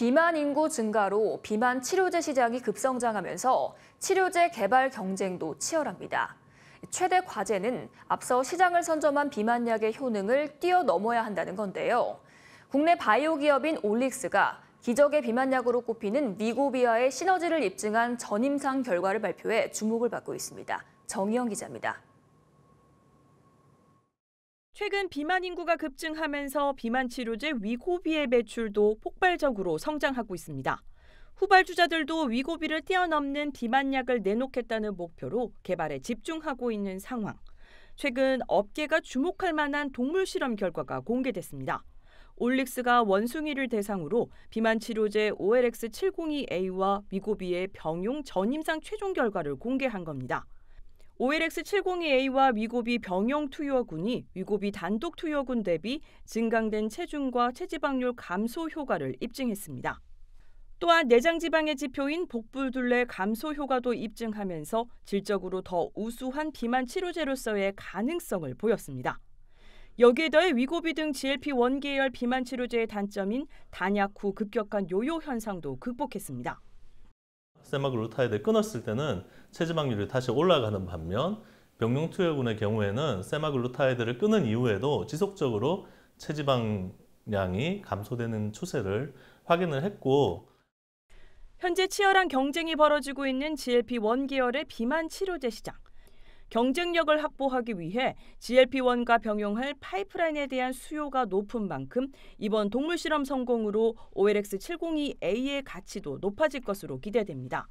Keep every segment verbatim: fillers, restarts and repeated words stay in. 비만 인구 증가로 비만 치료제 시장이 급성장하면서 치료제 개발 경쟁도 치열합니다. 최대 과제는 앞서 시장을 선점한 비만약의 효능을 뛰어넘어야 한다는 건데요. 국내 바이오 기업인 올릭스가 기적의 비만약으로 꼽히는 위고비와의 시너지를 입증한 전임상 결과를 발표해 주목을 받고 있습니다. 정희영 기자입니다. 최근 비만 인구가 급증하면서 비만 치료제 위고비의 매출도 폭발적으로 성장하고 있습니다. 후발주자들도 위고비를 뛰어넘는 비만약을 내놓겠다는 목표로 개발에 집중하고 있는 상황. 최근 업계가 주목할 만한 동물 실험 결과가 공개됐습니다. 올릭스가 원숭이를 대상으로 비만 치료제 오엘엑스 칠공이 에이와 위고비의 병용 전임상 최종 결과를 공개한 겁니다. 오엘엑스 칠공이 에이와 위고비 병용 투여군이 위고비 단독 투여군 대비 증강된 체중과 체지방률 감소 효과를 입증했습니다. 또한 내장 지방의 지표인 복부둘레 감소 효과도 입증하면서 질적으로 더 우수한 비만 치료제로서의 가능성을 보였습니다. 여기에 더해 위고비 등 지엘피 원 계열 비만 치료제의 단점인 단약 후 급격한 요요 현상도 극복했습니다. 세마글루타이드를 끊었을 때는 체지방률이 다시 올라가는 반면 병용 투여군의 경우에는 세마글루타이드를 끊은 이후에도 지속적으로 체지방량이 감소되는 추세를 확인을 했고, 현재 치열한 경쟁이 벌어지고 있는 지엘피 원 계열의 비만 치료제 시장. 경쟁력을 확보하기 위해 지엘피 원과 병용할 파이프라인에 대한 수요가 높은 만큼 이번 동물 실험 성공으로 오엘엑스 칠공이 에이의 가치도 높아질 것으로 기대됩니다.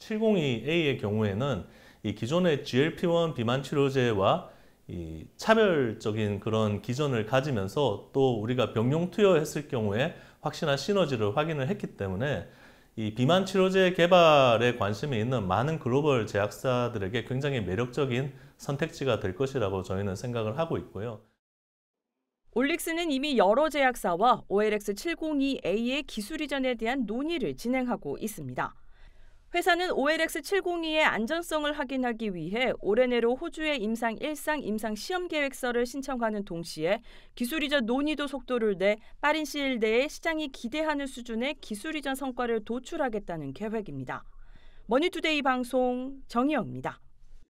칠공이 에이의 경우에는 이 기존의 지엘피 원 비만 치료제와 이 차별적인 그런 기전을 가지면서 또 우리가 병용 투여했을 경우에 확실한 시너지를 확인을 했기 때문에 이 비만 치료제 개발에 관심이 있는 많은 글로벌 제약사들에게 굉장히 매력적인 선택지가 될 것이라고 저희는 생각을 하고 있고요. 올릭스는 이미 여러 제약사와 오엘엑스 칠공이 에이의 기술 이전에 대한 논의를 진행하고 있습니다. 회사는 오엘엑스 칠공이의 안전성을 확인하기 위해 올해 내로 호주의 임상 일상 임상 시험 계획서를 신청하는 동시에 기술 이전 논의도 속도를 내 빠른 시일 내에 시장이 기대하는 수준의 기술 이전 성과를 도출하겠다는 계획입니다. 머니투데이 방송 정희영입니다.